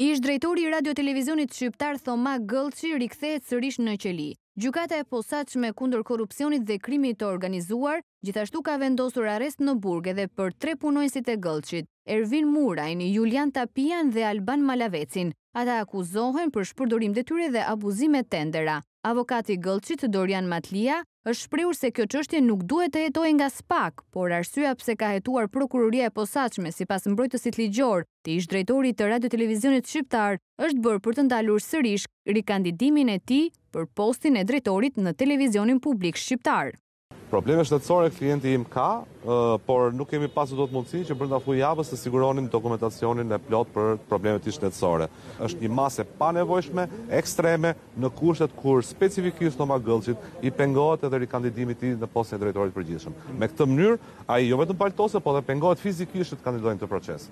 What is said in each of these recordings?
Ish-drejtori i Radiotelevizionit Shqyptar Thoma Gëlçit rikthehet sërish në qeli. Gjykata e posaçme kundër korrupsionit dhe krimit të organizuar, gjithashtu ka vendosur arrest në burg edhe për 3 punonjësit e Gëlçit, Ervin Murajin, Julian Tapian dhe Alban Malavecin. Ata akuzohen për shpërdorim detyre dhe abuzime tendera. Avokati Gëlçit, Dorian Matlia, është shprehur se kjo çështje nuk duhet të hetojë nga spak, por arsyeja pse ka hetuar prokuroria e posaçme sipas mbrojtësit ligjor të ish-drejtorit të Radiotelevisionit Shqiptar është bërë për të ndalur sërish rikandidimin e tij për postin e drejtorit në Televizionin Publik Shqiptar. Probleme shtetësore klienti im ka, por nuk kemi pasur dot mundësi që brenda javës të siguronim dokumentacionin e plot për problemet shtetësore. Është një masë pa nevojshme, ekstreme, në kushtet kur specifikisht Thoma Gëlçit i pengohet edhe rikandidimi i tij në postin e drejtorit përgjithshëm. Me këtë mënyrë, ai jo vetëm paltose, por edhe pengohet fizikisht të kandidojnë të proces.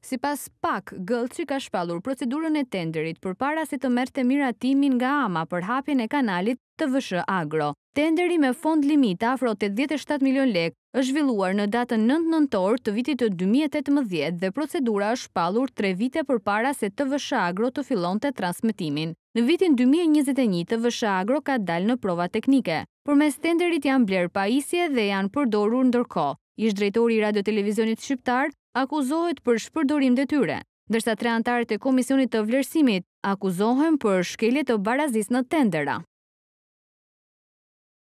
Sipas pak, Gëlçi ka shpallur procedurën e tenderit përpara se të merrte miratimin nga AMA për hapjen e kanalit TVS Agro. Tenderi me fond limit afro 87 milion lek është zhvilluar në datën 9 nëntor të vitit të 2018 dhe procedura është shpallur 3 vite përpara se TVS Agro të fillonte transmetimin. Në vitin 2021 TVS Agro ka dalë në prova teknike. Përmes tenderit janë bler pajisje dhe janë përdorur ndërkohë. Ish-drejtori i Radiotelevizionit Shqiptar akuzohet për shpërdorim detyre, ndërsa 3 antarët e komisionit të vlerësimit akuzohen për shkelje të barazisë në tendera.